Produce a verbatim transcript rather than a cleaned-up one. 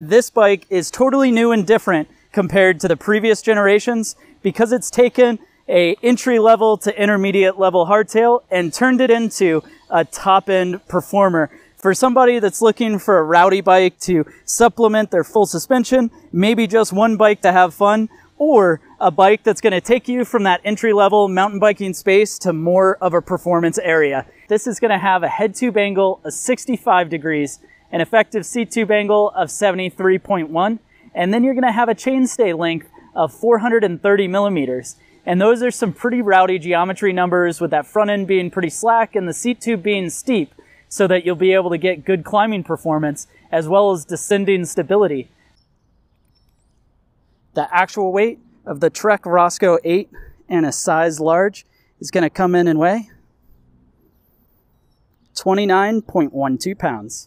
This bike is totally new and different compared to the previous generations because it's taken a entry level to intermediate level hardtail and turned it into a top end performer. For somebody that's looking for a rowdy bike to supplement their full suspension, maybe just one bike to have fun, or a bike that's going to take you from that entry-level mountain biking space to more of a performance area. This is going to have a head-tube angle of sixty-five degrees, an effective seat-tube angle of seventy-three point one, and then you're going to have a chainstay length of four hundred thirty millimeters. And those are some pretty rowdy geometry numbers, with that front end being pretty slack and the seat tube being steep, so that you'll be able to get good climbing performance as well as descending stability. The actual weight of the Trek Roscoe eight and a size large is going to come in and weigh twenty-nine point one two pounds.